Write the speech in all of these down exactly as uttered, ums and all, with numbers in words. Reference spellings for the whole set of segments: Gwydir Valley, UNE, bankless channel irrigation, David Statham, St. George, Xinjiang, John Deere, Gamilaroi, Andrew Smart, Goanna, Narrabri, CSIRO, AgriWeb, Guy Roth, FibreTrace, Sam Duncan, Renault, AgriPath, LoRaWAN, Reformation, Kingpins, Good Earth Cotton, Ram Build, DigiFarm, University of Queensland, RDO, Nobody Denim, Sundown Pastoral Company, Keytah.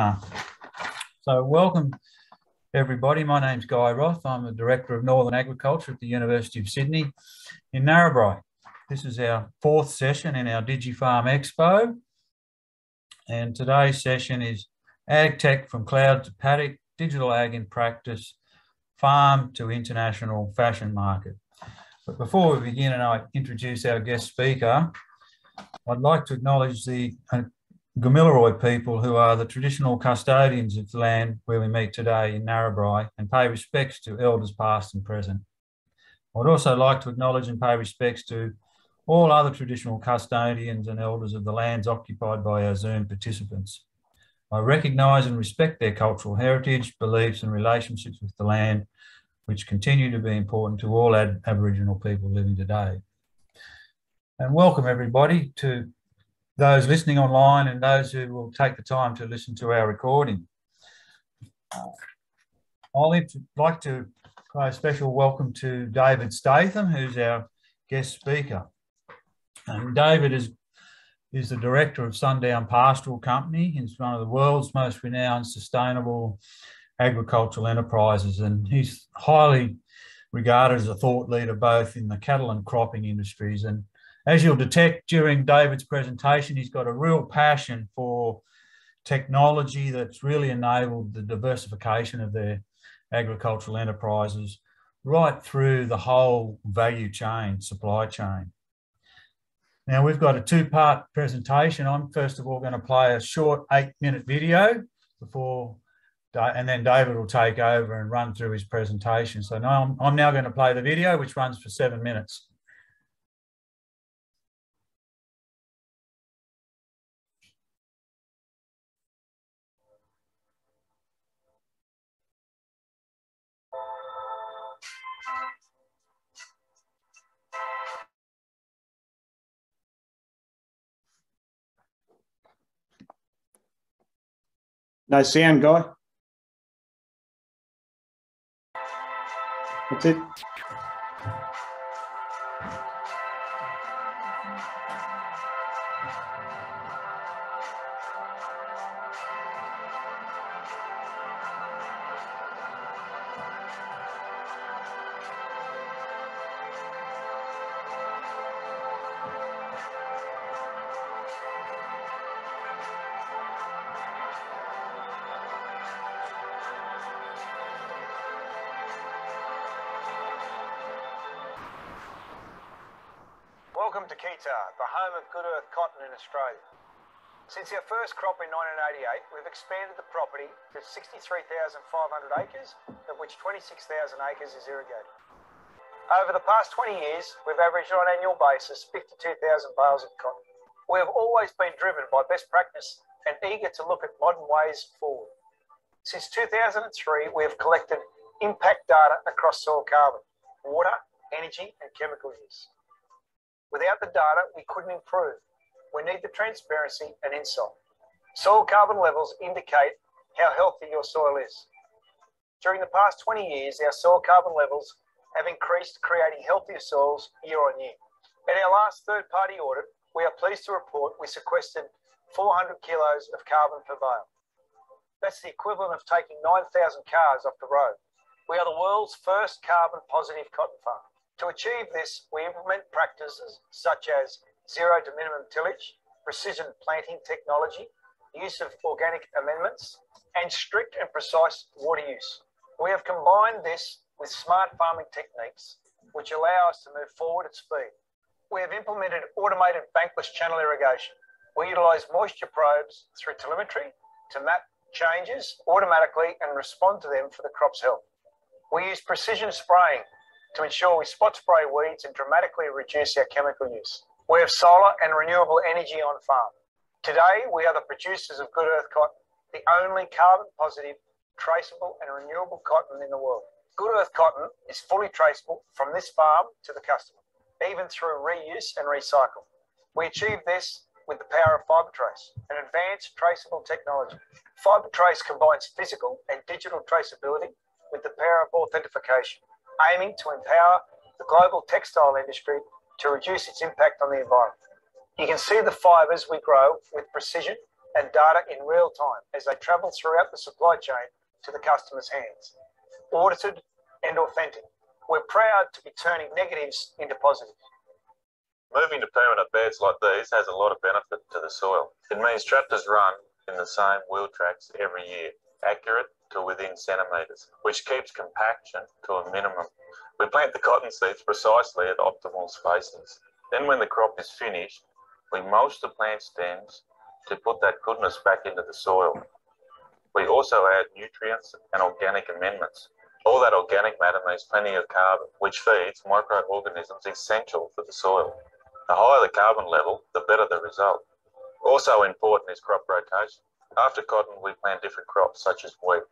Ah. So welcome everybody, my name's Guy Roth. I'm the Director of Northern Agriculture at the University of Sydney in Narrabri. This is our fourth session in our DigiFarm Expo, and today's session is Ag Tech from Cloud to Paddock, Digital Ag in Practice, Farm to International Fashion Market. But before we begin and I introduce our guest speaker, I'd like to acknowledge the Gamilaroi people, who are the traditional custodians of the land where we meet today in Narrabri, and pay respects to elders past and present. I'd also like to acknowledge and pay respects to all other traditional custodians and elders of the lands occupied by our Zoom participants. I recognise and respect their cultural heritage, beliefs and relationships with the land, which continue to be important to all ad Aboriginal people living today. And welcome everybody, to those listening online and those who will take the time to listen to our recording. I'd like to pay a special welcome to David Statham, who's our guest speaker. And David is, is the director of Sundown Pastoral Company. It's one of the world's most renowned sustainable agricultural enterprises, and he's highly regarded as a thought leader both in the cattle and cropping industries. And as you'll detect during David's presentation, he's got a real passion for technology that's really enabled the diversification of their agricultural enterprises right through the whole value chain, supply chain. Now, we've got a two-part presentation. I'm first of all going to play a short eight-minute video before, and then David will take over and run through his presentation. So now I'm, I'm now going to play the video, which runs for seven minutes. No sound, Guy. That's it. Welcome to Keytah, the home of Good Earth Cotton in Australia. Since our first crop in nineteen eighty-eight, we've expanded the property to sixty-three thousand five hundred acres, of which twenty-six thousand acres is irrigated. Over the past twenty years, we've averaged on an annual basis fifty-two thousand bales of cotton. We have always been driven by best practice and eager to look at modern ways forward. Since two thousand three, we have collected impact data across soil carbon, water, energy and chemical use. Without the data, we couldn't improve. We need the transparency and insight. Soil carbon levels indicate how healthy your soil is. During the past twenty years, our soil carbon levels have increased, creating healthier soils year on year. In our last third-party audit, we are pleased to report we sequestered four hundred kilos of carbon per bale. That's the equivalent of taking nine thousand cars off the road. We are the world's first carbon-positive cotton farm. To achieve this, we implement practices such as zero to minimum tillage, precision planting technology, use of organic amendments, and strict and precise water use. We have combined this with smart farming techniques, which allow us to move forward at speed. We have implemented automated bankless channel irrigation. We utilise moisture probes through telemetry to map changes automatically and respond to them for the crop's health. We use precision spraying to ensure we spot spray weeds and dramatically reduce our chemical use. We have solar and renewable energy on farm. Today, we are the producers of Good Earth Cotton, the only carbon-positive, traceable and renewable cotton in the world. Good Earth Cotton is fully traceable from this farm to the customer, even through reuse and recycle. We achieve this with the power of FibreTrace, an advanced traceable technology. FibreTrace combines physical and digital traceability with the power of authentication, aiming to empower the global textile industry to reduce its impact on the environment. You can see the fibres we grow with precision and data in real time as they travel throughout the supply chain to the customer's hands. Audited and authentic. We're proud to be turning negatives into positives. Moving to permanent beds like these has a lot of benefit to the soil. It means tractors run in the same wheel tracks every year, accurate to within centimetres, which keeps compaction to a minimum. We plant the cotton seeds precisely at optimal spacings. Then when the crop is finished, we mulch the plant stems to put that goodness back into the soil. We also add nutrients and organic amendments. All that organic matter means plenty of carbon, which feeds microorganisms essential for the soil. The higher the carbon level, the better the result. Also important is crop rotation. After cotton, we plant different crops such as wheat,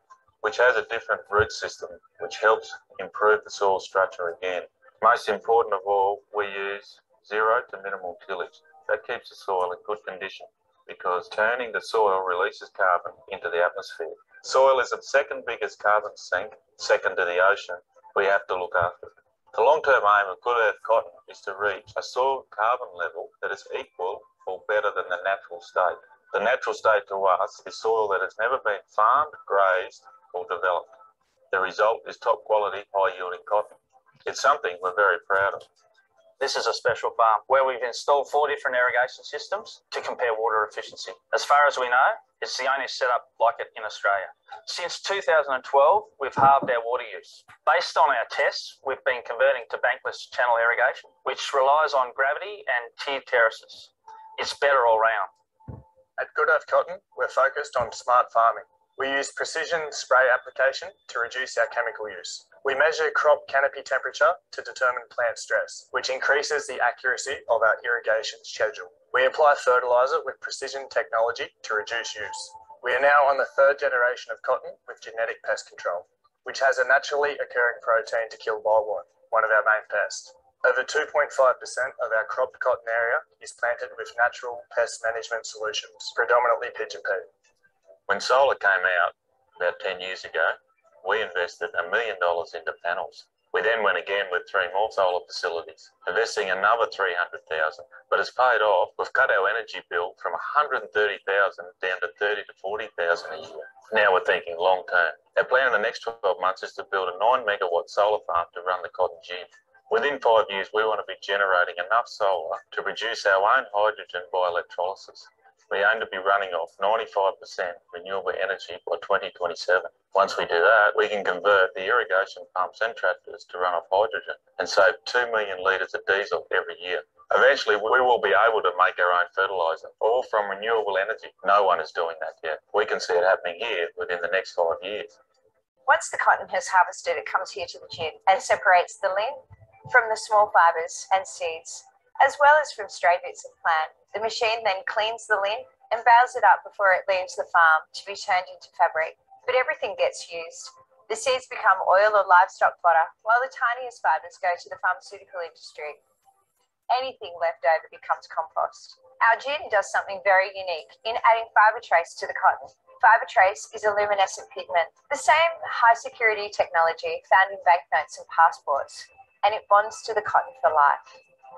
which has a different root system, which helps improve the soil structure again. Most important of all, we use zero to minimal tillage. That keeps the soil in good condition because turning the soil releases carbon into the atmosphere. Soil is the second biggest carbon sink, second to the ocean. We have to look after it. The long-term aim of Good Earth Cotton is to reach a soil carbon level that is equal or better than the natural state. The natural state to us is soil that has never been farmed, grazed, or developed. The result is top-quality, high-yielding cotton. It's something we're very proud of. This is a special farm where we've installed four different irrigation systems to compare water efficiency. As far as we know, it's the only setup like it in Australia. Since two thousand twelve, we've halved our water use. Based on our tests, we've been converting to bankless channel irrigation, which relies on gravity and tiered terraces. It's better all round. At Good Earth Cotton, we're focused on smart farming. We use precision spray application to reduce our chemical use. We measure crop canopy temperature to determine plant stress, which increases the accuracy of our irrigation schedule. We apply fertiliser with precision technology to reduce use. We are now on the third generation of cotton with genetic pest control, which has a naturally occurring protein to kill bollworm, one of our main pests. Over two point five percent of our cropped cotton area is planted with natural pest management solutions, predominantly pigeon poo. When solar came out about ten years ago, we invested a million dollars into panels. We then went again with three more solar facilities, investing another three hundred thousand dollars, but it's paid off. We've cut our energy bill from one hundred thirty thousand dollars down to thirty thousand to forty thousand dollars a year. Now we're thinking long term. Our plan in the next twelve months is to build a nine megawatt solar farm to run the cotton gin. Within five years, we want to be generating enough solar to produce our own hydrogen by electrolysis. We aim to be running off ninety-five percent renewable energy by twenty twenty-seven. Once we do that, we can convert the irrigation pumps and tractors to run off hydrogen and save two million litres of diesel every year. Eventually, we will be able to make our own fertiliser, all from renewable energy. No one is doing that yet. We can see it happening here within the next five years. Once the cotton has harvested, it comes here to the gin and separates the lint from the small fibres and seeds, as well as from stray bits of plant. The machine then cleans the lint and bales it up before it leaves the farm to be turned into fabric. But everything gets used. The seeds become oil or livestock fodder, while the tiniest fibres go to the pharmaceutical industry. Anything left over becomes compost. Our gin does something very unique in adding FibreTrace to the cotton. FibreTrace is a luminescent pigment, the same high security technology found in banknotes and passports, and it bonds to the cotton for life.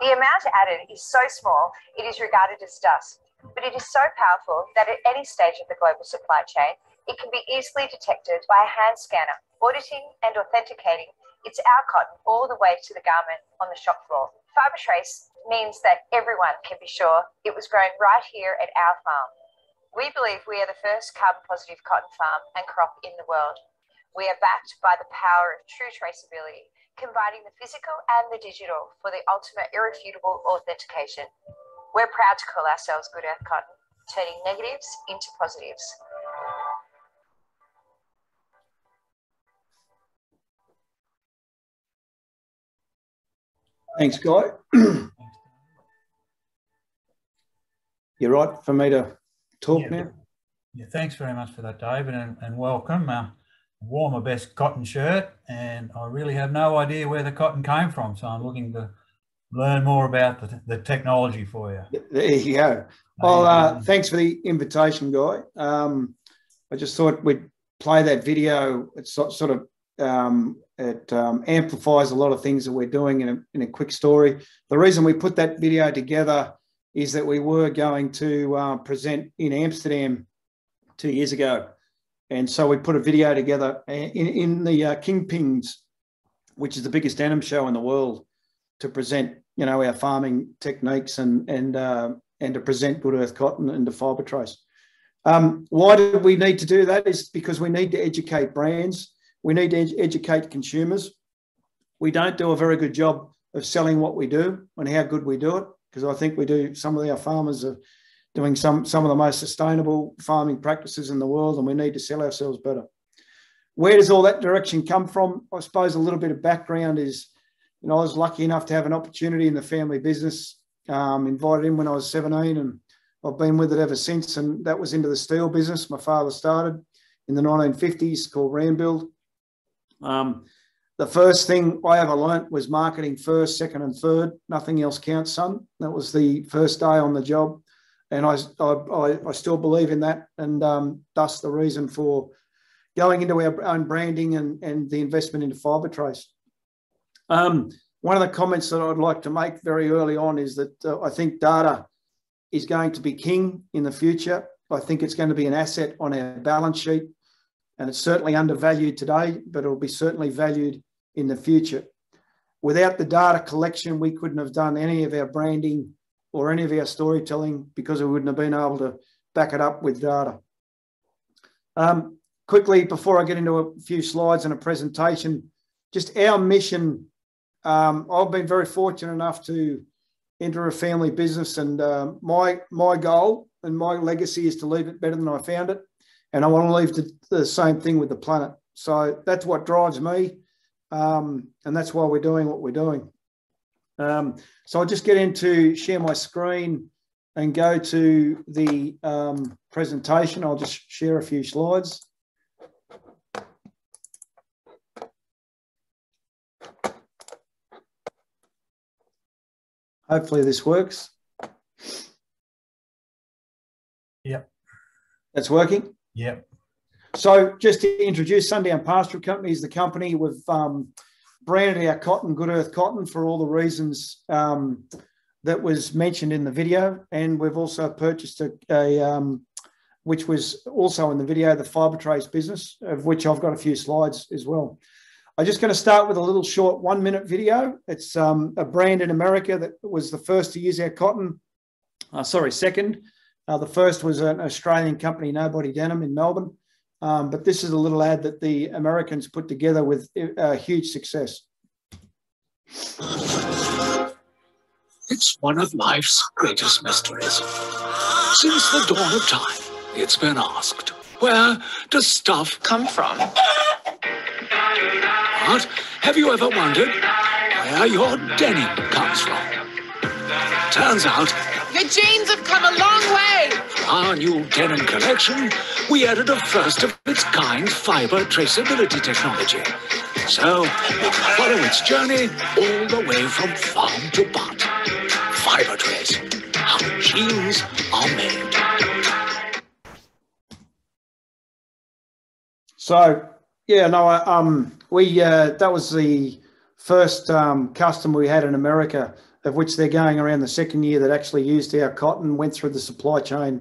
The amount added is so small, it is regarded as dust, but it is so powerful that at any stage of the global supply chain, it can be easily detected by a hand scanner, auditing and authenticating it's our cotton all the way to the garment on the shop floor. FibreTrace means that everyone can be sure it was grown right here at our farm. We believe we are the first carbon positive cotton farm and crop in the world. We are backed by the power of true traceability, combining the physical and the digital for the ultimate irrefutable authentication. We're proud to call ourselves Good Earth Cotton, turning negatives into positives. Thanks, Guy. You're right for me to talk yeah, now? Yeah, thanks very much for that, David, and, and welcome. Uh, wore my best cotton shirt and I really have no idea where the cotton came from, so I'm looking to learn more about the, the technology for you. There you go. Well, uh, thanks for the invitation, Guy. Um, I just thought we'd play that video. It's sort of, um, it um, amplifies a lot of things that we're doing in a, in a quick story. The reason we put that video together is that we were going to uh, present in Amsterdam two years ago. And so we put a video together in, in the uh, Kingpins, which is the biggest denim show in the world, to present, you know, our farming techniques and and uh, and to present Good Earth Cotton and to FibreTrace. Um, why do we need to do that? Is because we need to educate brands. We need to ed educate consumers. We don't do a very good job of selling what we do and how good we do it, because I think we do, some of our farmers are doing some, some of the most sustainable farming practices in the world, and we need to sell ourselves better. Where does all that direction come from? I suppose a little bit of background is, you know, I was lucky enough to have an opportunity in the family business, um, invited in when I was seventeen, and I've been with it ever since, and that was into the steel business. My father started in the nineteen fifties, called Ram Build. Um, the first thing I ever learnt was marketing first, second and third. Nothing else counts, son. That was the first day on the job, and I, I, I still believe in that, and um, thus the reason for going into our own branding and, and the investment into FibreTrace. Um, one of the comments that I'd like to make very early on is that uh, I think data is going to be king in the future. I think it's going to be an asset on our balance sheet, and it's certainly undervalued today, but it'll be certainly valued in the future. Without the data collection, we couldn't have done any of our branding or any of our storytelling, because we wouldn't have been able to back it up with data. Um, quickly, before I get into a few slides and a presentation, just our mission. Um, I've been very fortunate enough to enter a family business, and uh, my, my goal and my legacy is to leave it better than I found it. And I want to leave the, the same thing with the planet. So that's what drives me. Um, and that's why we're doing what we're doing. Um, so I'll just get into share my screen and go to the um, presentation. I'll just share a few slides. Hopefully this works. Yep. That's working? Yep. So just to introduce, Sundown Pastoral Company is the company. We've um, branded our cotton Good Earth Cotton for all the reasons um, that was mentioned in the video. And we've also purchased a, a um, which was also in the video, the FibreTrace business, of which I've got a few slides as well. I'm just going to start with a little short one minute video. It's um, a brand in America that was the first to use our cotton, uh, sorry, second. Uh, the first was an Australian company, Nobody Denim, in Melbourne. Um, but this is a little ad that the Americans put together with uh, huge success. It's one of life's greatest mysteries. Since the dawn of time, it's been asked, where does stuff come from? But have you ever wondered where your denim comes from? Turns out your jeans have come a long way. For our new denim collection, we added a first of its kind fiber traceability technology. So follow its journey all the way from farm to pot. FibreTrace, how jeans are made. So, yeah, no, um. We uh, that was the first um, customer we had in America, of which they're going around the second year, that actually used our cotton, went through the supply chain,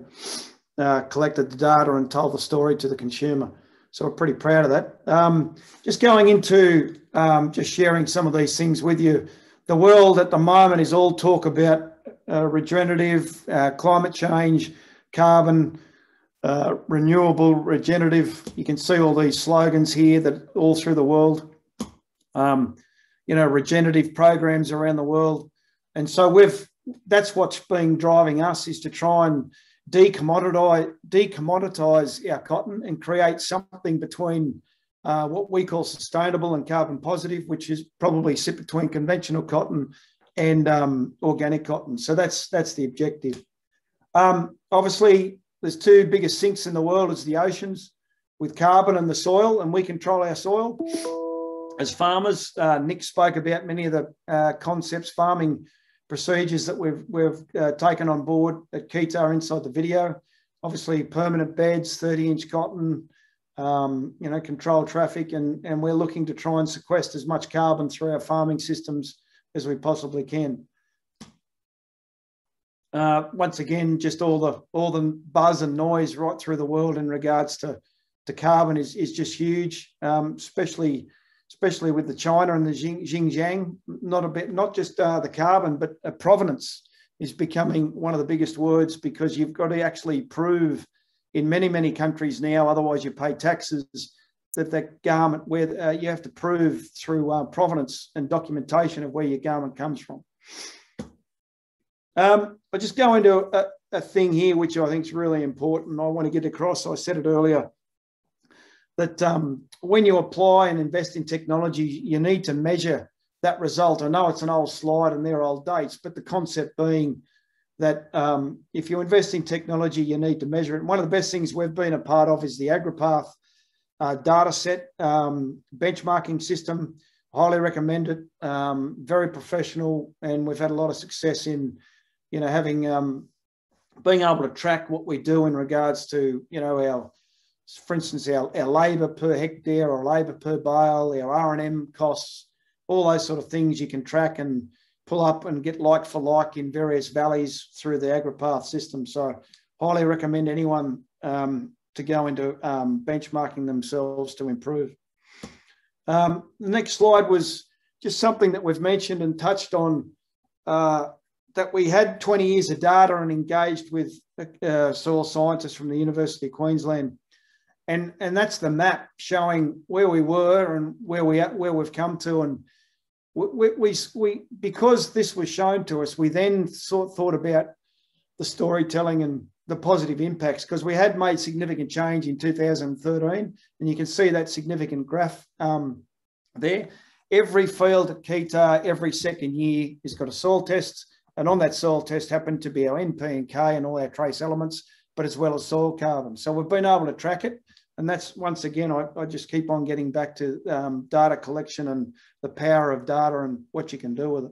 uh, collected the data and told the story to the consumer. So we're pretty proud of that. Um, just going into um, just sharing some of these things with you. The world at the moment is all talk about uh, regenerative, uh, climate change, carbon, Uh, renewable, regenerative. You can see all these slogans here that all through the world, um, you know, regenerative programs around the world. And so we've, that's what's been driving us, is to try and de-commoditize, de-commoditize our cotton and create something between uh, what we call sustainable and carbon positive, which is probably sit between conventional cotton and um, organic cotton. So that's, that's the objective. Um, obviously, there's two biggest sinks in the world, is the oceans with carbon and the soil, and we control our soil as farmers. Uh, Nick spoke about many of the uh, concepts, farming procedures that we've, we've uh, taken on board at Keytah inside the video. Obviously permanent beds, thirty inch cotton, um, you know, controlled traffic, and, and we're looking to try and sequester as much carbon through our farming systems as we possibly can. Uh, once again, just all the all the buzz and noise right through the world in regards to to carbon is is just huge, um, especially especially with the China and the Xinjiang. Not a bit, not just uh, the carbon, but uh, provenance is becoming one of the biggest words, because you've got to actually prove in many many countries now, otherwise you pay taxes, that that garment where uh, you have to prove through uh, provenance and documentation of where your garment comes from. Um, I'll just go into a, a thing here, which I think is really important. I want to get across, I said it earlier, that um, when you apply and invest in technology, you need to measure that result. I know it's an old slide and they're old dates, but the concept being that um, if you invest in technology, you need to measure it. And one of the best things we've been a part of is the AgriPath uh, data set um, benchmarking system. Highly recommend it, um, very professional, and we've had a lot of success in you know, having, um, being able to track what we do in regards to, you know, our, for instance, our, our labour per hectare or labour per bale, our R and M costs, all those sort of things you can track and pull up and get like for like in various valleys through the AgriPath system. So highly recommend anyone um, to go into um, benchmarking themselves to improve. Um, the next slide was just something that we've mentioned and touched on, uh, that we had twenty years of data and engaged with uh, soil scientists from the University of Queensland. And, and that's the map showing where we were and where, we, where we've come to. And we, we, we, because this was shown to us, we then sort, thought about the storytelling and the positive impacts, because we had made significant change in two thousand thirteen. And you can see that significant graph um, there. Every field at Keytah every second year has got a soil test. And on that soil test happened to be our N, P and K and all our trace elements, but as well as soil carbon. So we've been able to track it. And that's, once again, I, I just keep on getting back to um, data collection and the power of data and what you can do with it.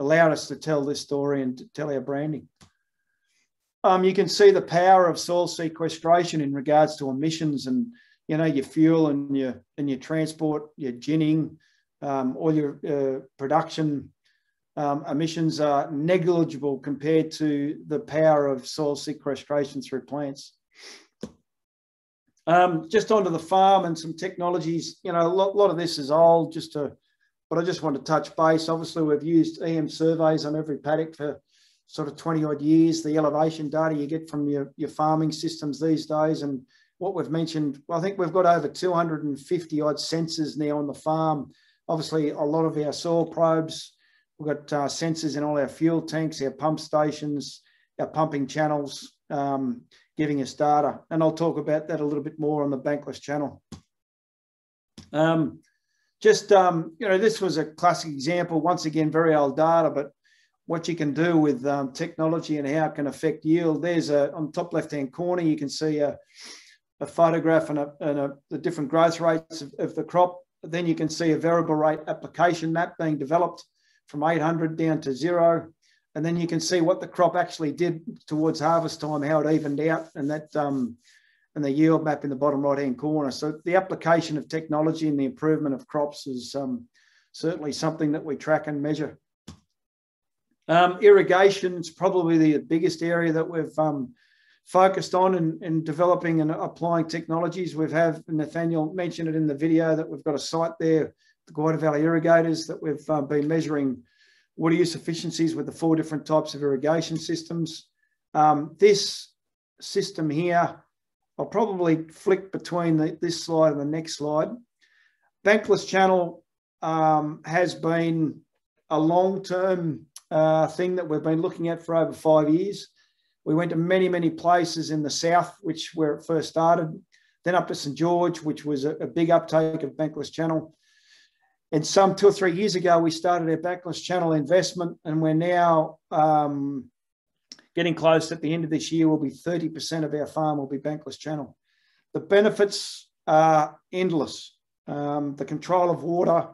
Allowed us to tell this story and to tell our branding. Um, you can see the power of soil sequestration in regards to emissions and, you know, your fuel and your, and your transport, your ginning, um, all your uh, production. Um, emissions are negligible compared to the power of soil sequestration through plants. Um, just onto the farm and some technologies. You know, a lot, lot of this is old, just to, but I just want to touch base. Obviously, we've used E M surveys on every paddock for sort of twenty odd years. The elevation data you get from your, your farming systems these days, and what we've mentioned, well, I think we've got over two hundred fifty odd sensors now on the farm. Obviously, a lot of our soil probes. We've got uh, sensors in all our fuel tanks, our pump stations, our pumping channels, um, giving us data. And I'll talk about that a little bit more on the bankless channel. Um, just, um, you know, this was a classic example. Once again, very old data, but what you can do with um, technology and how it can affect yield. There's a, on the top left-hand corner, you can see a, a photograph and, a, and a, the different growth rates of, of the crop. Then you can see a variable rate application map being developed from eight hundred down to zero. And then you can see what the crop actually did towards harvest time, how it evened out, and that um, and the yield map in the bottom right-hand corner. So the application of technology and the improvement of crops is um, certainly something that we track and measure. Um, irrigation is probably the biggest area that we've um, focused on in, in developing and applying technologies. We've had, Nathaniel mentioned it in the video, that we've got a site there, the Gwydir Valley irrigators, that we've uh, been measuring water use efficiencies with the four different types of irrigation systems. Um, this system here, I'll probably flick between the, this slide and the next slide. Bankless channel um, has been a long-term uh, thing that we've been looking at for over five years. We went to many, many places in the south, which where it first started, then up to Saint George, which was a, a big uptake of bankless channel. And some two or three years ago, we started our bankless channel investment, and we're now um, getting close. At the end of this year, will be thirty percent of our farm will be bankless channel. The benefits are endless. Um, the control of water,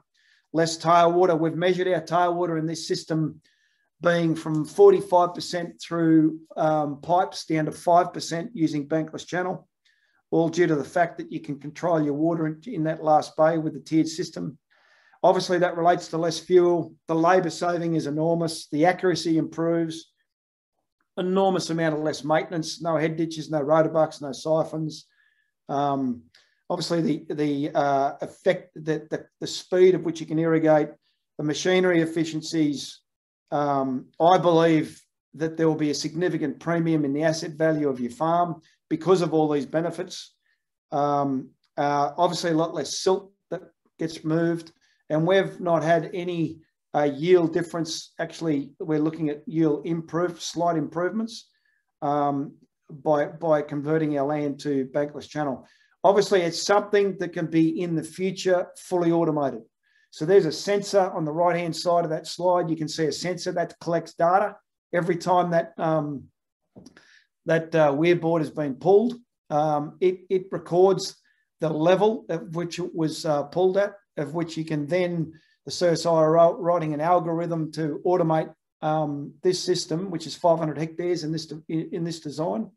less tail water. We've measured our tail water in this system being from forty-five percent through um, pipes down to five percent using bankless channel, all due to the fact that you can control your water in, in that last bay with the tiered system. Obviously, that relates to less fuel. The labour saving is enormous. The accuracy improves. enormous amount of less maintenance, no head ditches, no rotorbucks, no siphons. Um, obviously, the, the uh, effect, the, the, the speed of which you can irrigate, the machinery efficiencies. Um, I believe that there will be a significant premium in the asset value of your farm because of all these benefits. Um, uh, obviously, a lot less silt that gets moved. And we've not had any uh, yield difference. Actually, we're looking at yield improve, slight improvements um, by, by converting our land to bankless channel. Obviously, it's something that can be in the future fully automated. So there's a sensor on the right-hand side of that slide. You can see a sensor that collects data every time that, um, that uh, weir board has been pulled. Um, it, it records the level at which it was uh, pulled at, of which you can then, the C S I R O writing an algorithm to automate um, this system, which is five hundred hectares in this, in this design.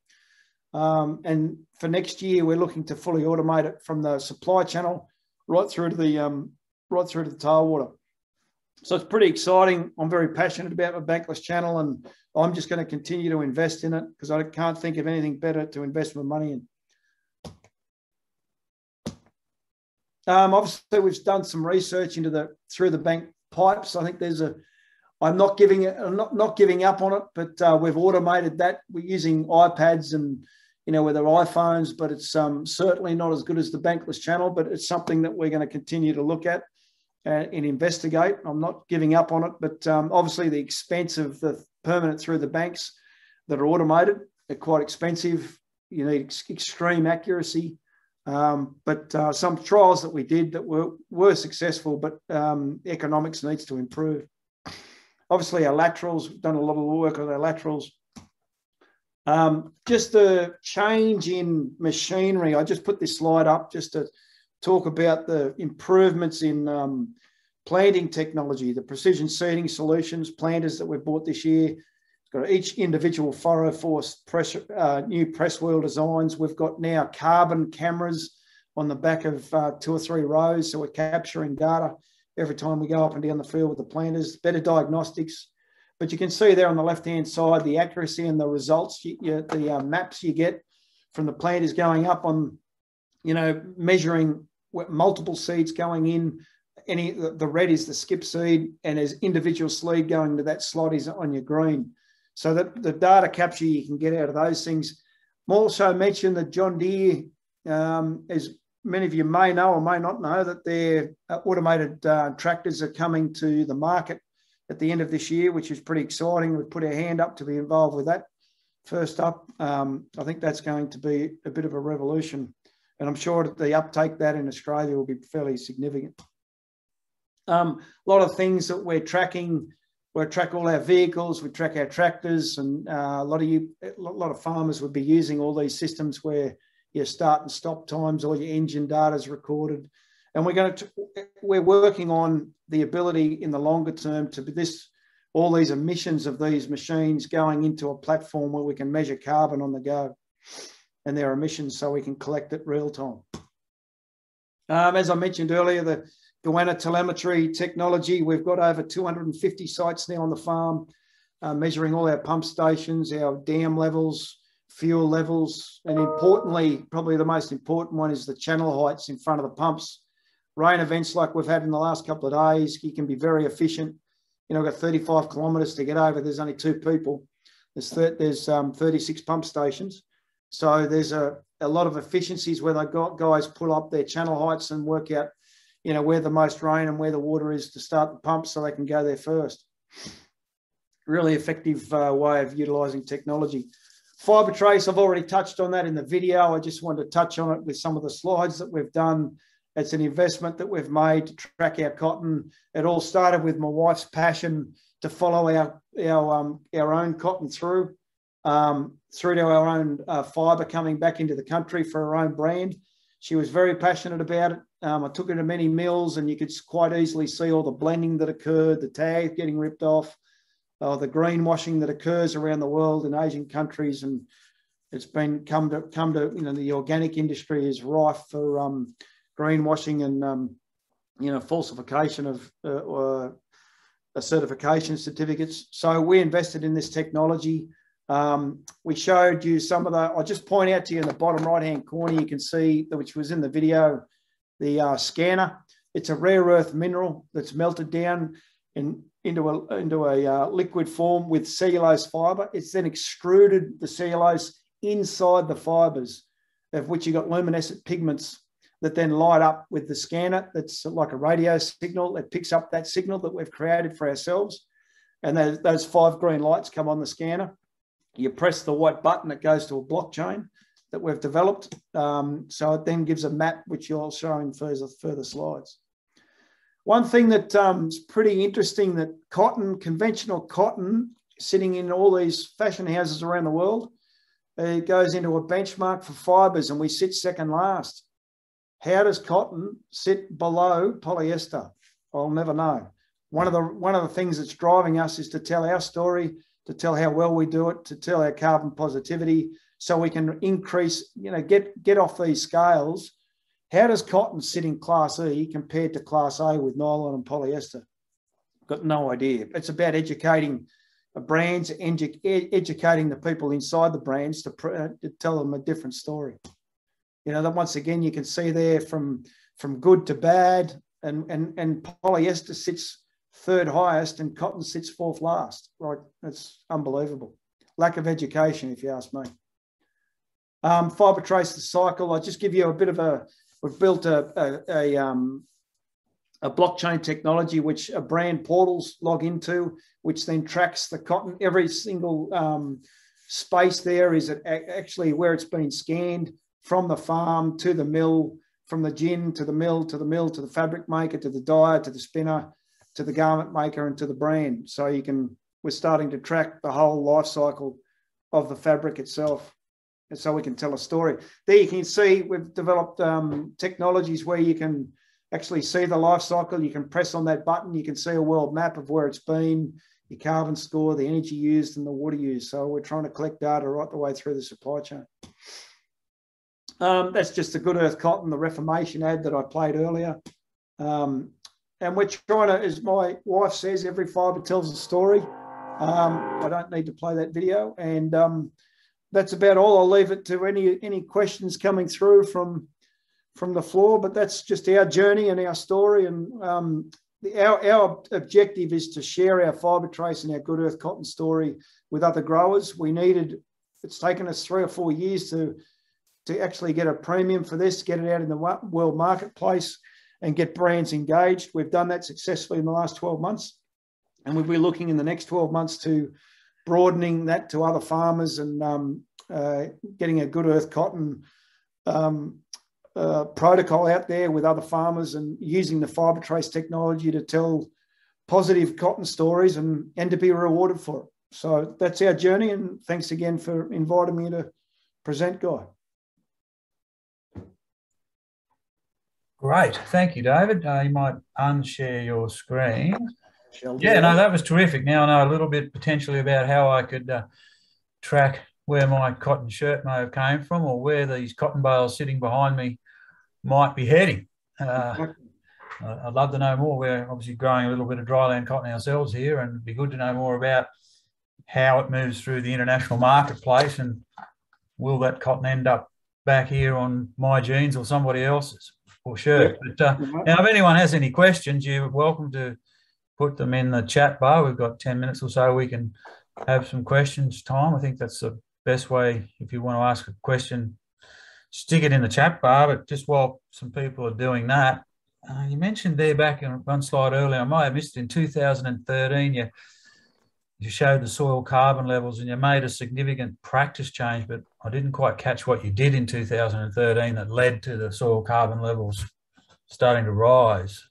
Um, and for next year, we're looking to fully automate it from the supply channel right through to the, um, right through to the tailwater. So it's pretty exciting. I'm very passionate about the bankless channel, and I'm just going to continue to invest in it because I can't think of anything better to invest my money in. Um, obviously, we've done some research into the through the bank pipes. I think there's a. I'm not giving I'm not not giving up on it, but uh, we've automated that. We're using iPads and you know with our iPhones, but it's um, certainly not as good as the bankless channel. But it's something that we're going to continue to look at and, and investigate. I'm not giving up on it, but um, obviously the expense of the permanent through the banks that are automated are quite expensive. You need ex extreme accuracy. Um, but uh, some trials that we did that were, were successful, but um, economics needs to improve. Obviously, our laterals, we've done a lot of work on our laterals. Um, just the change in machinery. I just put this slide up just to talk about the improvements in um, planting technology, the precision seeding solutions, planters that we've bought this year. We've got each individual furrow force pressure, uh, new press wheel designs. We've got now carbon cameras on the back of uh, two or three rows. So we're capturing data every time we go up and down the field with the planters, better diagnostics. But you can see there on the left-hand side, the accuracy and the results, you, you, the uh, maps you get from the planters going up on, you know, measuring what multiple seeds going in. Any, the red is the skip seed, and as individual seed going to that slot is on your green. So that the data capture you can get out of those things. I'm also mention that John Deere, um, as many of you may know or may not know, that their automated uh, tractors are coming to the market at the end of this year, which is pretty exciting. We've put our hand up to be involved with that. First up, um, I think that's going to be a bit of a revolution. And I'm sure that the uptake of that in Australia will be fairly significant. Um, a lot of things that we're tracking. We track all our vehicles, we track our tractors, and uh, a lot of you, a lot of farmers would be using all these systems where your start and stop times, all your engine data is recorded, and we're going to we're working on the ability in the longer term to this all these emissions of these machines going into a platform where we can measure carbon on the go and their emissions, so we can collect it real time. Um, as I mentioned earlier, the Goanna telemetry technology. We've got over two hundred fifty sites now on the farm, uh, measuring all our pump stations, our dam levels, fuel levels, and importantly, probably the most important one is the channel heights in front of the pumps. Rain events like we've had in the last couple of days, you can be very efficient. You know, we've got thirty-five kilometres to get over. There's only two people. There's, th there's um, thirty-six pump stations. So there's a, a lot of efficiencies where they've got guys pull up their channel heights and work out you know, where the most rain and where the water is to start the pump so they can go there first. Really effective uh, way of utilising technology. FibreTrace, I've already touched on that in the video. I just wanted to touch on it with some of the slides that we've done. It's an investment that we've made to track our cotton. It all started with my wife's passion to follow our, our, um, our own cotton through, um, through to our own uh, fibre coming back into the country for her own brand. She was very passionate about it. Um, I took her to many mills, and you could quite easily see all the blending that occurred, the tag getting ripped off, uh, the greenwashing that occurs around the world in Asian countries. And it's been come to, come to you know, the organic industry is rife for um, greenwashing and, um, you know, falsification of uh, or, uh, certification certificates. So we invested in this technology. Um, we showed you some of the, I'll just point out to you in the bottom right-hand corner, you can see, which was in the video, the uh, scanner. It's a rare earth mineral that's melted down in, into a, into a uh, liquid form with cellulose fibre. It's then extruded the cellulose inside the fibres, of which you've got luminescent pigments that then light up with the scanner. That's like a radio signal that picks up that signal that we've created for ourselves. And those, those five green lights come on the scanner. You press the white button, it goes to a blockchain that we've developed. Um, so it then gives a map, which you'll show in further, further slides. One thing that's um, pretty interesting, that cotton, conventional cotton, sitting in all these fashion houses around the world, it goes into a benchmark for fibres and we sit second last. How does cotton sit below polyester? I'll never know. One of the, one of the things that's driving us is to tell our story, to tell how well we do it, to tell our carbon positivity, so we can increase, you know, get, get off these scales. How does cotton sit in class E compared to class A with nylon and polyester? Got no idea. It's about educating the brands, edu educating the people inside the brands to, to tell them a different story. You know, that once again, you can see there from, from good to bad, and, and, and polyester sits third highest and cotton sits fourth last. Like, it's unbelievable. Lack of education, if you ask me. Um, FibreTrace the cycle. I'll just give you a bit of a, we've built a, a, a, um, a blockchain technology which a brand portals log into, which then tracks the cotton. Every single um, space there is actually where it's been scanned, from the farm to the mill, from the gin to the mill, to the mill, to the fabric maker, to the dyer, to the spinner, to the garment maker, and to the brand. So you can, we're starting to track the whole life cycle of the fabric itself. And so we can tell a story. There you can see we've developed um, technologies where you can actually see the life cycle. You can press on that button. You can see a world map of where it's been, your carbon score, the energy used and the water used. So we're trying to collect data right the way through the supply chain. Um, that's just the Good Earth Cotton, the Reformation ad that I played earlier. Um, and we're trying to, as my wife says, every fibre tells a story. Um, I don't need to play that video. And um, that's about all. I'll leave it to any any questions coming through from from the floor, but that's just our journey and our story. And um, the, our, our objective is to share our FibreTrace and our Good Earth Cotton story with other growers. We needed, it's taken us three or four years to to actually get a premium for this, get it out in the world marketplace and get brands engaged. We've done that successfully in the last twelve months. And we'll be looking in the next twelve months to broadening that to other farmers and um, uh, getting a Good Earth Cotton um, uh, protocol out there with other farmers and using the FibreTrace technology to tell positive cotton stories and, and to be rewarded for it. So that's our journey. And thanks again for inviting me to present, Guy. Great. Thank you, David. Uh, you might unshare your screen. Shall yeah, no, that was terrific. Now I know a little bit potentially about how I could uh, track where my cotton shirt may have came from or where these cotton bales sitting behind me might be heading. Uh, I'd love to know more. We're obviously growing a little bit of dryland cotton ourselves here, and it'd be good to know more about how it moves through the international marketplace and will that cotton end up back here on my jeans or somebody else's or shirt. But, uh, now, if anyone has any questions, you're welcome to put them in the chat bar. We've got ten minutes or so. We can have some questions time. I think that's the best way. If you want to ask a question, stick it in the chat bar. But just while some people are doing that, uh, you mentioned there back in one slide earlier, I might have missed it, in two thousand thirteen, you, you showed the soil carbon levels and you made a significant practice change, but I didn't quite catch what you did in two thousand thirteen that led to the soil carbon levels starting to rise.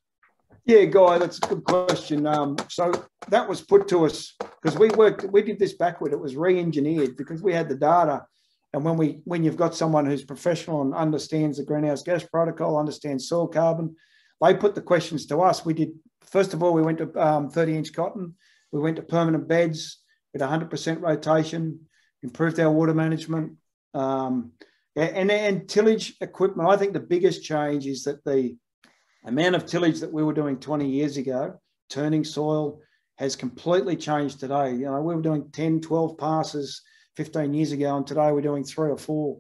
Yeah, Guy, that's a good question. Um, so that was put to us because we worked, we did this backward. It was re-engineered because we had the data. And when we, when you've got someone who's professional and understands the greenhouse gas protocol, understands soil carbon, they put the questions to us. We did, first of all, we went to thirty inch um, cotton. We went to permanent beds with one hundred percent rotation, improved our water management um, and, and tillage equipment. I think the biggest change is that the amount of tillage that we were doing twenty years ago, turning soil, has completely changed today. You know, we were doing ten, twelve passes fifteen years ago, and today we're doing three or four,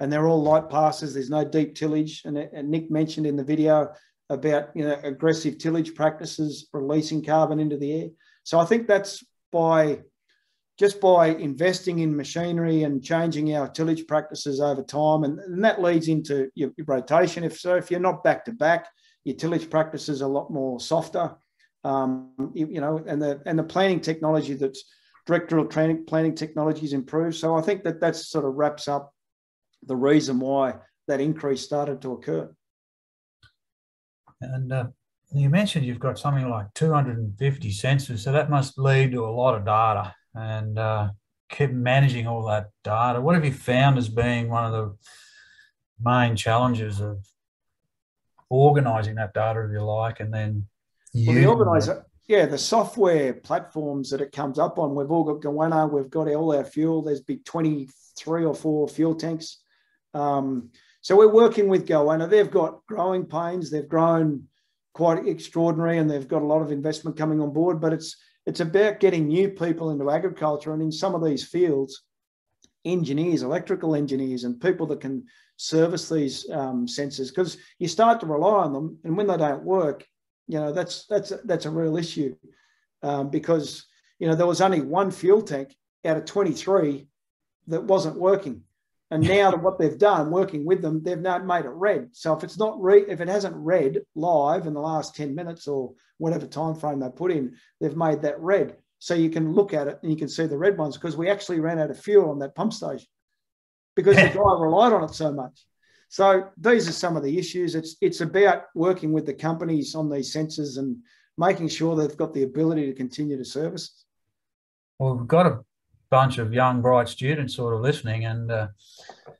and they're all light pastures. There's no deep tillage. And, and Nick mentioned in the video about, you know, aggressive tillage practices, releasing carbon into the air. So I think that's by, just by investing in machinery and changing our tillage practices over time. And, and that leads into your, your rotation. If so, if you're not back to back, your tillage practices are a lot more softer, um, you, you know, and the, and the planning technology, that's directorial training, planning technologies improved. So I think that that sort of wraps up the reason why that increase started to occur. And uh, you mentioned you've got something like two hundred fifty sensors, so that must lead to a lot of data, and uh, keep managing all that data. What have you found as being one of the main challenges of organising that data, if you like, and then well, the organiser, yeah, the software platforms that it comes up on. We've all got Goanna, we've got all our fuel. There's big twenty-three or four fuel tanks. Um, so we're working with Goanna. They've got growing pains. They've grown quite extraordinary, and they've got a lot of investment coming on board. But it's it's about getting new people into agriculture, and in some of these fields, engineers, electrical engineers, and people that can service these um, sensors, because you start to rely on them, and when they don't work, you know, that's that's that's a real issue, um, because, you know, there was only one fuel tank out of twenty-three that wasn't working, and now what they've done, working with them, they've now made it red. So if it's not re if it hasn't read live in the last ten minutes or whatever time frame they put in, they've made that red. So you can look at it and you can see the red ones, because we actually ran out of fuel on that pump station, because the guy relied on it so much. So these are some of the issues. It's, it's about working with the companies on these sensors and making sure they've got the ability to continue to service. Well, we've got a bunch of young, bright students sort of listening, and uh,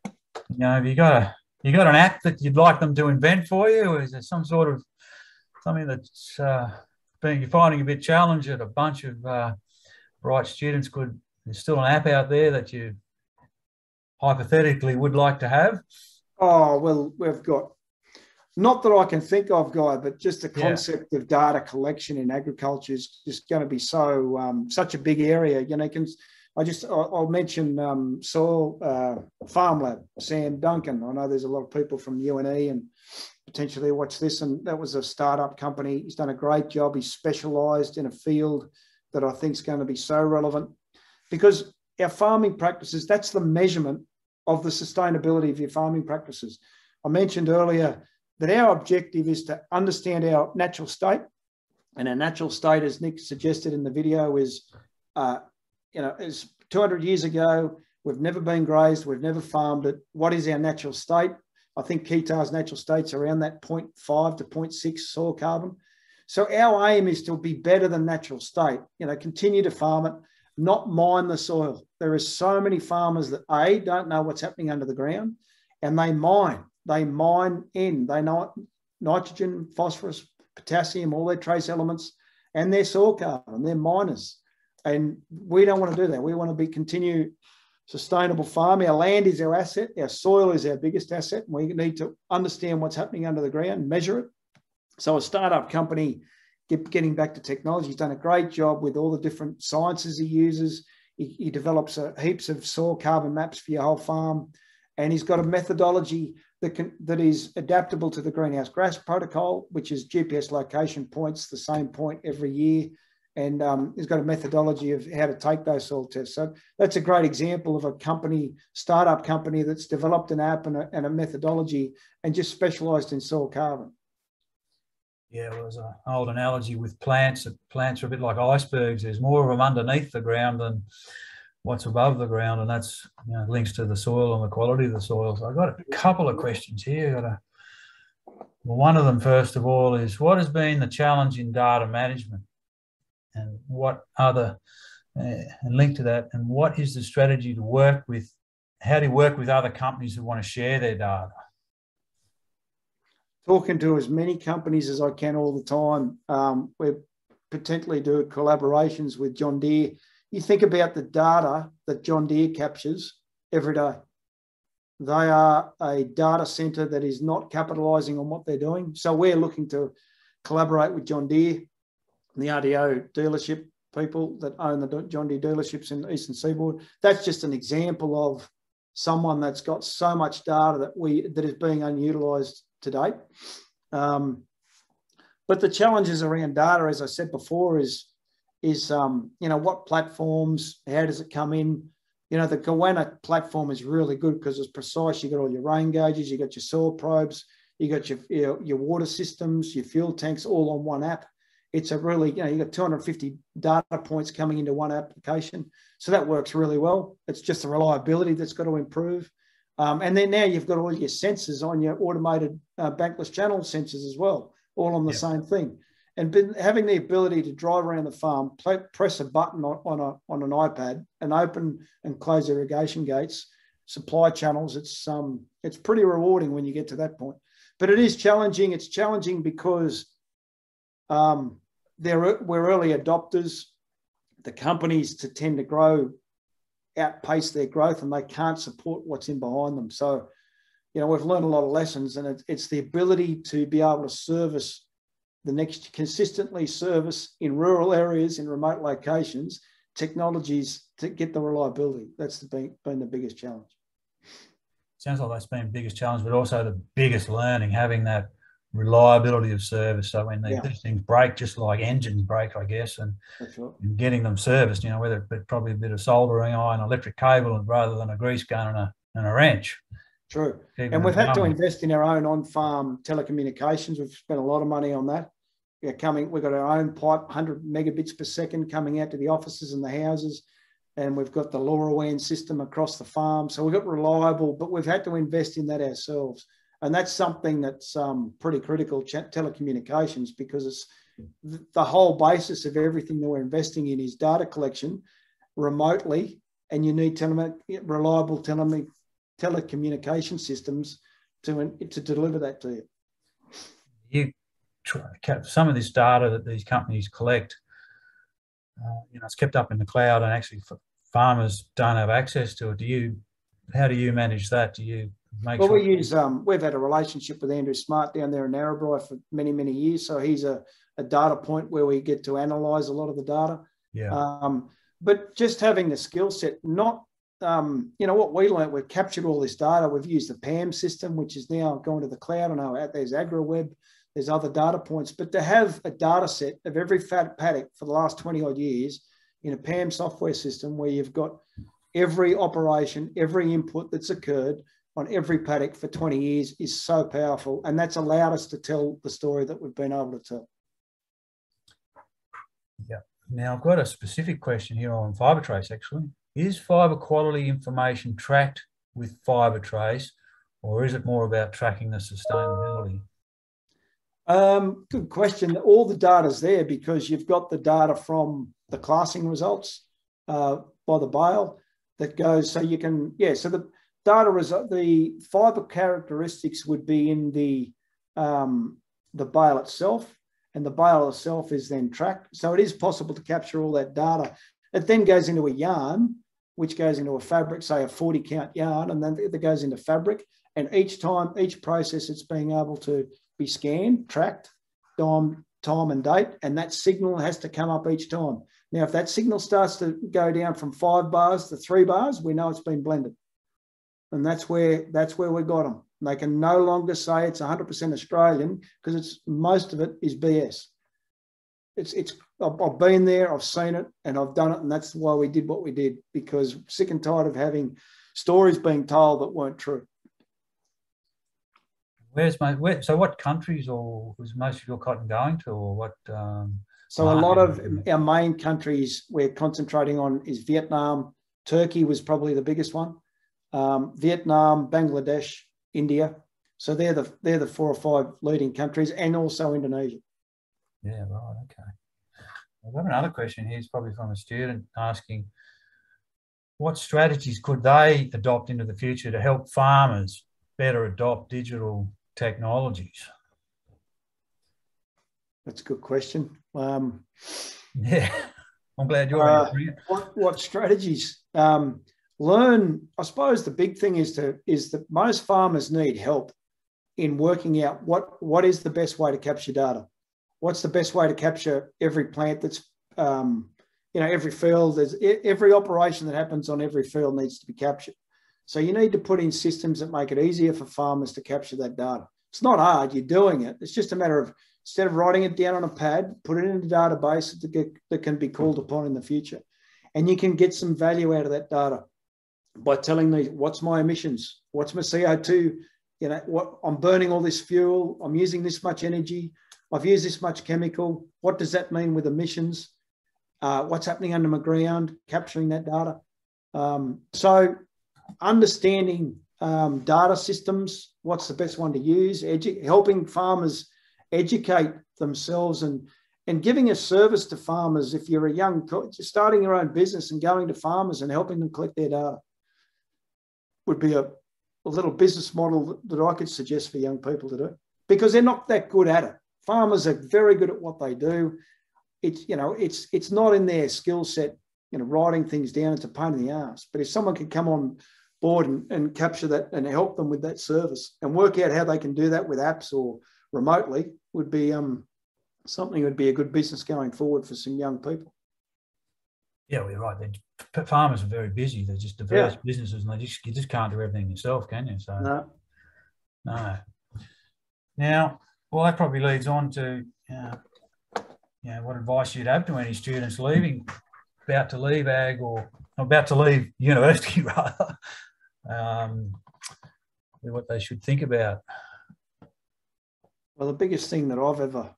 you know, have you got a you got an app that you'd like them to invent for you, or is there some sort of something that's uh, being you're finding a bit challenging? That a bunch of uh, bright students could. There's still an app out there that you hypothetically would like to have? Oh, well, we've got, not that I can think of, Guy, but just the concept yeah. of data collection in agriculture is just going to be so, um, such a big area. You know, can, I just, I'll mention um, soil, uh, Farm Lab, Sam Duncan. I know there's a lot of people from U N E and potentially watch this, and that was a startup company. He's done a great job. He's specialised in a field that I think is going to be so relevant, because our farming practices, that's the measurement of the sustainability of your farming practices. I mentioned earlier that our objective is to understand our natural state, and our natural state, as Nick suggested in the video, is, uh, you know, is two hundred years ago, we've never been grazed, we've never farmed it. What is our natural state? I think Keytah's natural state's around that zero point five to zero point six soil carbon. So our aim is to be better than natural state, you know, continue to farm it, not mine the soil. There are so many farmers that A, don't know what's happening under the ground, and they mine. They mine in. They know nitrogen, phosphorus, potassium, all their trace elements, and their soil carbon. They're miners. And we don't want to do that. We want to be continue sustainable farm. Our land is our asset. Our soil is our biggest asset. We need to understand what's happening under the ground, measure it. So a startup company, getting back to technology, he's done a great job with all the different sciences he uses. He, he develops uh, heaps of soil carbon maps for your whole farm, and he's got a methodology that can, that is adaptable to the greenhouse gas protocol, which is G P S location points, the same point every year, and um, he's got a methodology of how to take those soil tests. So that's a great example of a company, startup company, that's developed an app and a, and a methodology, and just specialised in soil carbon. Yeah, well, there's an old analogy with plants. Plants are a bit like icebergs. There's more of them underneath the ground than what's above the ground, and that's, you know, links to the soil and the quality of the soil. So I've got a couple of questions here. Got a, well, one of them, first of all, is what has been the challenge in data management, and what other, uh, and linked to that, and what is the strategy to work with, how do you work with other companies who want to share their data? Talking to as many companies as I can all the time. Um, we potentially do collaborations with John Deere. You think about the data that John Deere captures every day. They are a data centre that is not capitalising on what they're doing. So we're looking to collaborate with John Deere and the R D O dealership people that own the John Deere dealerships in the Eastern Seaboard. That's just an example of someone that's got so much data that we that is being unutilised to date. Um, but the challenges around data, as I said before, is is um, you know, what platforms, how does it come in? You know, the Goanna platform is really good because it's precise. You got all your rain gauges, you got your soil probes, you got your, your your water systems, your fuel tanks, all on one app. It's a really, you know, you got two hundred fifty data points coming into one application, so that works really well. It's just the reliability that's got to improve. Um, and then now you've got all your sensors on your automated uh, bankless channel sensors as well, all on the yeah. same thing. And been, having the ability to drive around the farm, play, press a button on, on, a, on an iPad and open and close irrigation gates, supply channels, it's, um, it's pretty rewarding when you get to that point. But it is challenging. It's challenging because um, they're, we're early adopters. The companies to tend to grow outpace their growth and they can't support what's in behind them. So, you know, we've learned a lot of lessons, and it, it's the ability to be able to service the next, consistently service in rural areas, in remote locations, technologies to get the reliability. That's the been, been the biggest challenge. Sounds like that's been the biggest challenge, but also the biggest learning, having that reliability of service. So when they, yeah. these things break, just like engines break, I guess, and, right. and getting them serviced, you know, whether it's probably a bit of soldering iron, electric cable, rather than a grease gun and a, and a wrench. True. Keeping and we've had to invest in our own on-farm telecommunications. We've spent a lot of money on that. We're coming, we've got our own pipe, one hundred megabits per second coming out to the offices and the houses. And we've got the LoRaWAN system across the farm. So we've got reliable, but we've had to invest in that ourselves. And that's something that's um, pretty critical, telecommunications, because it's th the whole basis of everything that we're investing in is data collection remotely, and you need tele- reliable tele- telecommunication systems to, to deliver that to you. You try to cap some of this data that these companies collect, uh, you know, it's kept up in the cloud, and actually farmers don't have access to it. Do you, how do you manage that? Do you Make well, sure. we use, um, we've had a relationship with Andrew Smart down there in Narrabri for many, many years. So he's a, a data point where we get to analyse a lot of the data. Yeah. Um, but just having the skill set, not, um, you know, what we learned, we've captured all this data. We've used the P A M system, which is now going to the cloud. I know there's AgriWeb, there's other data points. But to have a data set of every fat paddock for the last twenty odd years in a P A M software system where you've got every operation, every input that's occurred on every paddock for twenty years is so powerful, and that's allowed us to tell the story that we've been able to tell. Yeah. Now I've got a specific question here on FibreTrace actually. Is fibre quality information tracked with FibreTrace, or is it more about tracking the sustainability? Um, good question. All the data's there because you've got the data from the classing results uh, by the bale that goes, so you can, yeah, so the data result, the fibre characteristics would be in the um, the bale itself, and the bale itself is then tracked. So it is possible to capture all that data. It then goes into a yarn, which goes into a fabric, say a forty count yarn, and then it goes into fabric. And each time, each process, it's being able to be scanned, tracked, time, time and date, and that signal has to come up each time. Now, if that signal starts to go down from five bars to three bars, we know it's been blended. And that's where that's where we got them. And they can no longer say it's one hundred percent Australian, because it's most of it is B S. It's it's I've, I've been there, I've seen it, and I've done it, and that's why we did what we did, because sick and tired of having stories being told that weren't true. Where's my where, so what countries or was most of your cotton going to, or what? Um, so a lot of our main countries we're concentrating on is Vietnam. Turkey was probably the biggest one. Um, Vietnam, Bangladesh, India. So they're the they're the four or five leading countries, and also Indonesia. Yeah, right. Okay. I've got another question here. It's probably from a student asking, what strategies could they adopt into the future to help farmers better adopt digital technologies? That's a good question. Um, yeah, I'm glad you're uh, answering it. What, what strategies? Um, Learn, I suppose the big thing is to is that most farmers need help in working out what, what is the best way to capture data. What's the best way to capture every plant that's, um, you know, every field, there's every operation that happens on every field needs to be captured. So you need to put in systems that make it easier for farmers to capture that data. It's not hard, you're doing it. It's just a matter of, instead of writing it down on a pad, put it in a database that, get, that can be called upon in the future. And you can get some value out of that data by telling me, what's my emissions? What's my C O two? You know, what, I'm burning all this fuel. I'm using this much energy. I've used this much chemical. What does that mean with emissions? Uh, what's happening under my ground? Capturing that data. Um, so understanding um, data systems, what's the best one to use, edu helping farmers educate themselves and, and giving a service to farmers. If you're a young coach, starting your own business and going to farmers and helping them collect their data would be a, a little business model that I could suggest for young people to do, because they're not that good at it. Farmers are very good at what they do. It's, you know, it's, it's not in their skill set, you know, writing things down. It's a pain in the ass. But if someone can come on board and, and capture that and help them with that service and work out how they can do that with apps or remotely, would be um, something would be a good business going forward for some young people. Yeah, well, you're right. They, farmers are very busy. They're just diverse yeah. businesses, and they just, you just can't do everything yourself, can you? So no. no. Now, well, that probably leads on to, uh, you know, what advice you'd have to any students leaving, about to leave ag or about to leave university rather, um, what they should think about. Well, the biggest thing that I've ever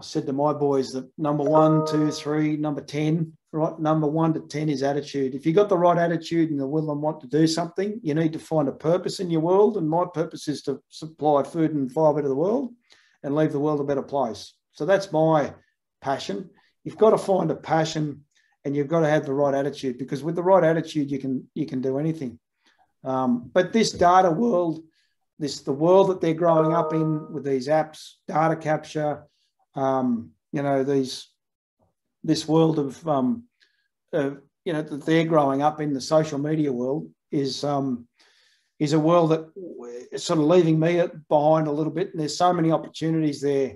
I said to my boys that number one, two, three, number ten, right? Number one to ten is attitude. If you've got the right attitude and the will and want to do something, you need to find a purpose in your world. And my purpose is to supply food and fibre to the world and leave the world a better place. So that's my passion. You've got to find a passion and you've got to have the right attitude, because with the right attitude, you can, you can do anything. Um, but this data world, this the world that they're growing up in with these apps, data capture, um, you know, these, this world of, um, uh, you know, that they're growing up in, the social media world, is, um, is a world that is sort of leaving me behind a little bit. And there's so many opportunities there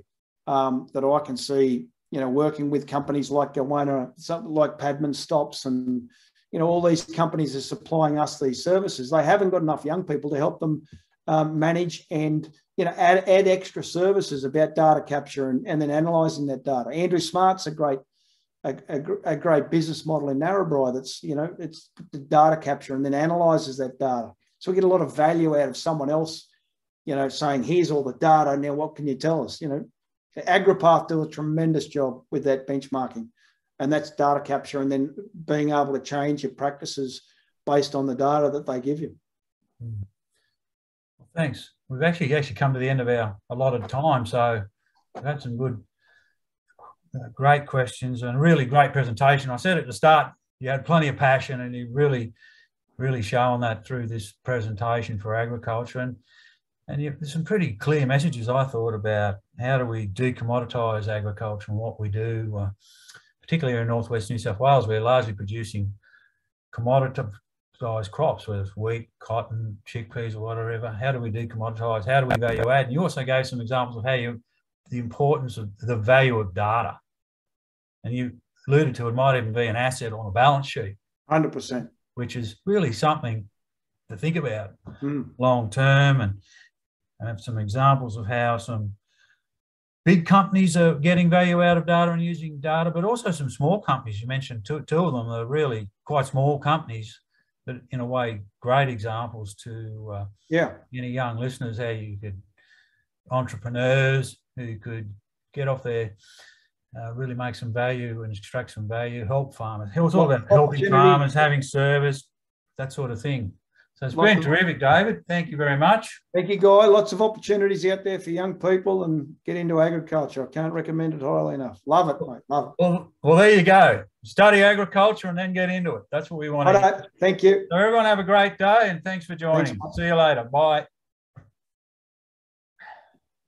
um, that I can see, you know, working with companies like Goanna, something like Padman Stops, and, you know, all these companies are supplying us these services. They haven't got enough young people to help them um, manage and, you know, add, add extra services about data capture and, and then analysing that data. Andrew Smart's a great, a, a, a great business model in Narrabri that's, you know, it's the data capture and then analyses that data. So we get a lot of value out of someone else, you know, saying, here's all the data, now what can you tell us, you know? AgriPath do a tremendous job with that benchmarking, and that's data capture and then being able to change your practices based on the data that they give you. Well, thanks. We've actually actually come to the end of our allotted time, so we've had some good, uh, great questions and really great presentation. I said at the start, you had plenty of passion, and you really, really shown that through this presentation for agriculture. And And you, there's some pretty clear messages, I thought, about how do we decommoditise agriculture and what we do, uh, particularly in northwest New South Wales. We're largely producing commoditised crops, whether it's wheat, cotton, chickpeas or whatever. How do we decommoditise? How do we value add? And you also gave some examples of how you, the importance of the value of data. And you alluded to it might even be an asset on a balance sheet. one hundred percent. Which is really something to think about mm. long term. And I have some examples of how some big companies are getting value out of data and using data, but also some small companies. You mentioned two, two of them are really quite small companies, but in a way, great examples to uh, yeah. any young listeners, how you could, entrepreneurs who could get off their, uh, really make some value and extract some value, help farmers. It was all about helping farmers, having service, that sort of thing. So it's been terrific, David. Thank you very much. Thank you, Guy. Lots of opportunities out there for young people and get into agriculture. I can't recommend it highly enough. Love it, mate. Love it. Well, well there you go. Study agriculture and then get into it. That's what we want to do. Thank you. So everyone have a great day, and thanks for joining. Thanks, See you later. Bye.